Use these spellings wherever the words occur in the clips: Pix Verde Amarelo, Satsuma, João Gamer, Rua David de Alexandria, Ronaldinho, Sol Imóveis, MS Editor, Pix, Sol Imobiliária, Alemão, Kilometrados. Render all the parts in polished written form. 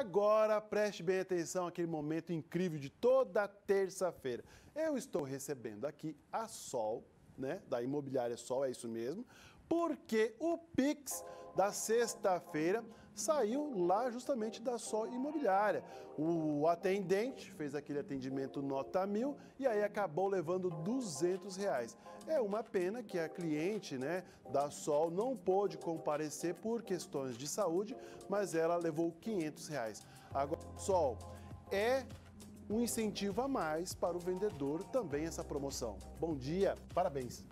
Agora, preste bem atenção àquele momento incrível de toda terça-feira. Eu estou recebendo aqui a Sol, né, da Imobiliária Sol, é isso mesmo, porque o Pix da sexta-feira saiu lá justamente da Sol Imobiliária. O atendente fez aquele atendimento nota 1000 e aí acabou levando R$200. É uma pena que a cliente, né, da Sol não pôde comparecer por questões de saúde, mas ela levou R$500. Agora, Sol, é um incentivo a mais para o vendedor também essa promoção. Bom dia, parabéns.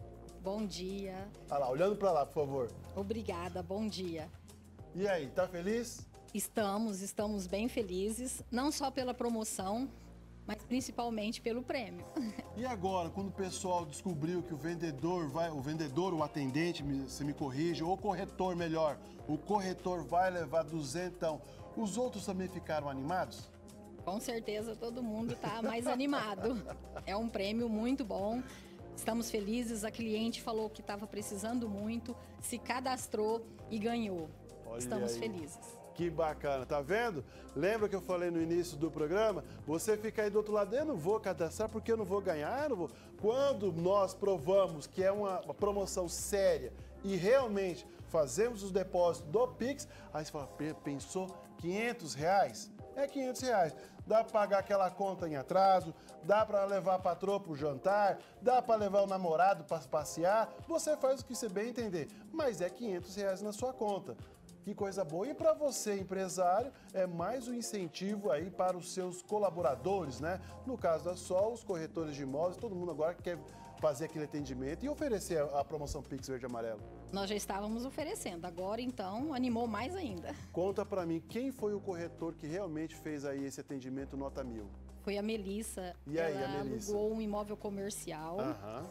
Bom dia. Olha lá, olhando para lá, por favor. Obrigada, bom dia. E aí, tá feliz? Estamos bem felizes, não só pela promoção, mas principalmente pelo prêmio. E agora, quando o pessoal descobriu que o atendente, se me corrige, ou o corretor melhor, o corretor vai levar R$200, os outros também ficaram animados? Com certeza, todo mundo tá mais animado. É um prêmio muito bom. Estamos felizes, a cliente falou que estava precisando muito, se cadastrou e ganhou. Olha, estamos aí felizes. Que bacana, tá vendo? Lembra que eu falei no início do programa? Você fica aí do outro lado, eu não vou cadastrar porque eu não vou ganhar, eu não vou. Quando nós provamos que é uma promoção séria e realmente fazemos os depósitos do Pix, aí você fala, pensou R$500? É R$500. Dá para pagar aquela conta em atraso, dá para levar a patroa para o jantar, dá para levar o namorado para passear. Você faz o que você bem entender, mas é R$500 na sua conta. Que coisa boa. E para você, empresário, é mais um incentivo aí para os seus colaboradores, né? No caso da Sol, os corretores de imóveis, todo mundo agora quer fazer aquele atendimento e oferecer a promoção Pix Verde Amarelo. Nós já estávamos oferecendo, agora então animou mais ainda. Conta para mim, quem foi o corretor que realmente fez aí esse atendimento nota 1000? Foi a Melissa. E aí, a Melissa? Ela alugou um imóvel comercial,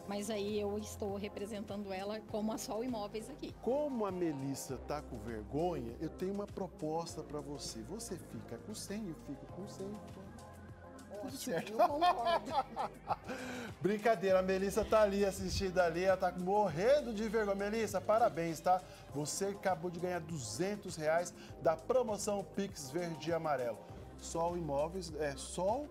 mas aí eu estou representando ela como a Sol Imóveis aqui. Como a Melissa tá com vergonha, eu tenho uma proposta para você. Você fica com 100, eu fico com 100. Tudo certo. Eu concordo. Brincadeira, a Melissa tá ali assistindo ali, ela tá morrendo de vergonha. Melissa, parabéns, tá? Você acabou de ganhar R$200 da promoção Pix Verde e Amarelo. Sol Imóveis, Sol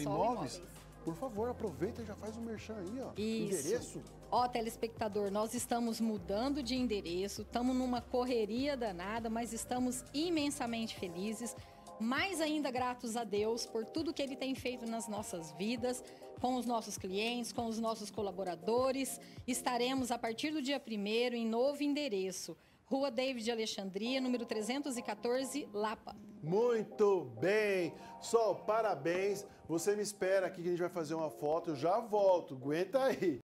Imóveis. Por favor, aproveita e já faz o merchan aí, ó. Isso. Endereço. Ó, telespectador, nós estamos mudando de endereço, estamos numa correria danada, mas estamos imensamente felizes, mais ainda gratos a Deus por tudo que Ele tem feito nas nossas vidas, com os nossos clientes, com os nossos colaboradores. Estaremos, a partir do dia 1º, em novo endereço. Rua David de Alexandria, número 314, Lapa. Muito bem! Sol, parabéns! Você me espera aqui que a gente vai fazer uma foto, eu já volto, aguenta aí!